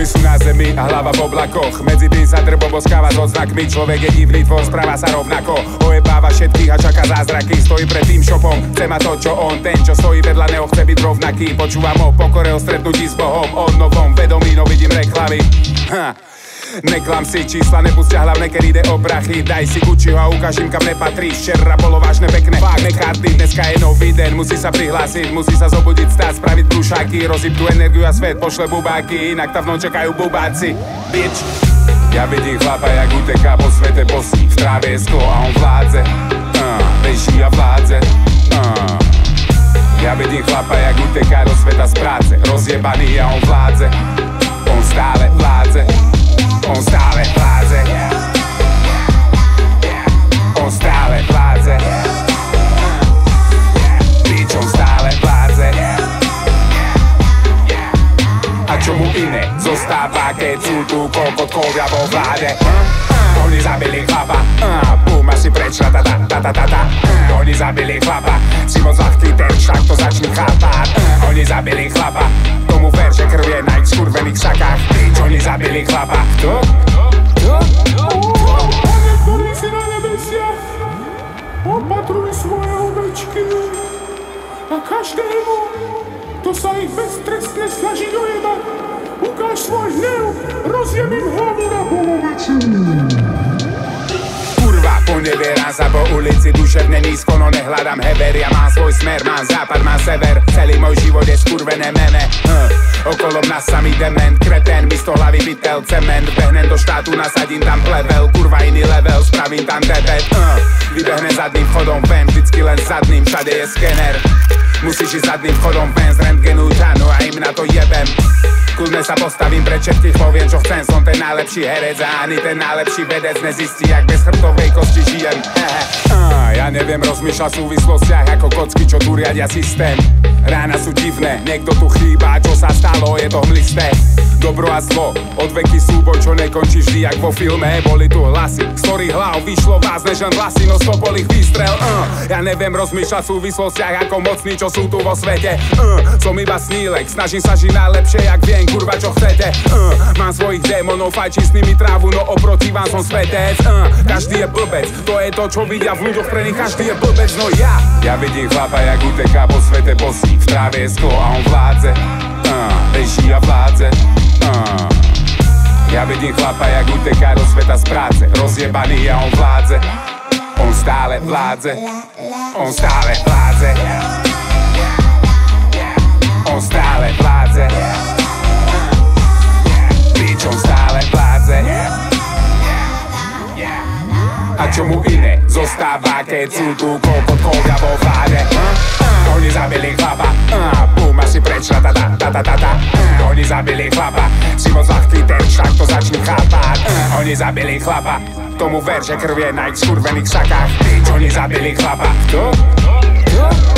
Nohy sú na zemi a hlava v oblakoch. Medzi tým sa drbo boskáva s odznakmi. Človek je divný tvor, správa sa rovnako. Ojebáva všetkých a čaká zázraky. Stojí pred tým šopom, chce ma to, čo on. Ten, čo stojí vedľa neho, chce byť rovnaký. Počúvam o pokore, o stretnutí s Bohom. O novom vedomí, no vidím reklamy. Neklam si čísla, nepustia hlavne, keď ide o prachy. Daj si Gucciho a ukážim, kam nepatrí. Včera bolo vážne pekné, fakt necháty. Dneska je nový den, musí sa prihlásiť. Musí sa zobudiť stát, spraviť brúšaky. Rozhyb tú energiu a svet pošle bubáky. Inak tam vnom čekajú bubáci, bitch. Ja vidím chlapa, jak uteká po svete bosí. V tráve je sklo a on vládze, beží a vládze, Ja vidím chlapa, jak uteká do sveta z práce. Rozjebaný a on vládze, on stále vládze. On stále vládze. On stále vládze. Bič, on stále vládze. A čo mu iné zostáva, keď sú tu kokotkovia vo vláde? Oni zabili chlapa, búma si prečla, ta. Oni zabili chlapa, si moc ľahký terč, tak to začni chápať. Oni zabili chlapa, tomu ver, že krv je na ich skurvených sakách. Oni zabili chlapa. Kto? Oni si na nebesiach opatruj svoje ovečky a každému, kto sa ich beztrestne snaží dojebať, ukáž svoj hnev, rozjebím hlavu na polovicu. Poneverám sa po ulici, duševne nízko, no nehľadám hever. Ja mám svoj smer, mám západ, mám sever. Celý môj život je skurvené meme. Okolo mňa samý dement, kreten, místo hlavy bytel, cement. Behnem do štátu, nasadím tam plevel, kurva iný level, spravím tam debet. Vybehnem zadným chodom ven, vždycky len zadným, všade je skener. Musíš ísť zadným chodom ven, z rentgenu ťanu a im na to jebem. Kľudne sa postavím pred všetkých, poviem čo chcem. Som ten najlepší herec a ani ten najlepší vedec nezistí, jak bez chrbtovej kosti žijem. Ja neviem rozmýšľať v súvislostiach ako kocky, čo tu riadia systém. Rána sú divné, niekto tu chýba, čo sa stalo, je to hmlisté. Dobro a zlo, odveky súboj, čo nekončí vždy, jak vo filme. Boli tu hlasy, z ktorých hlav vyšlo vás, než len hlasy, no stopol ich výstrel. Ja neviem rozmýšľať v súvislostiach ako mocní, čo sú tu vo svete. Som iba snílek, snažím sa žiť najlepšie, jak viem, kurva, čo chcete. Mám svojich démonov, fajčí s nimi trávu, no oproti vám som svetec. Každý je blbec, to je to, čo vidia v ľuďoch pre nich, každý je blbec, no ja. Ja vidím chlapa, jak uteká po svete bosí. V tráve je sklo a on vládze, beží a vládze. Ja vidím chlapa, jak uteká do sveta z práce. Rozjebaný a on vládze. On stále vládze. On stále vládze. On stále vládze. Bič, on stále vládze. A čo mu iné zostáva, keď sú tu kokotkovia vo vláde? Oni zabili chlapa, búma si prečla, ta. Oni zabili chlapa, si moc ľahký terč, tak to začni chápať. Oni zabili chlapa, tomu ver, že krv je na ich skurvených sakách. Oni zabili chlapa. Kto?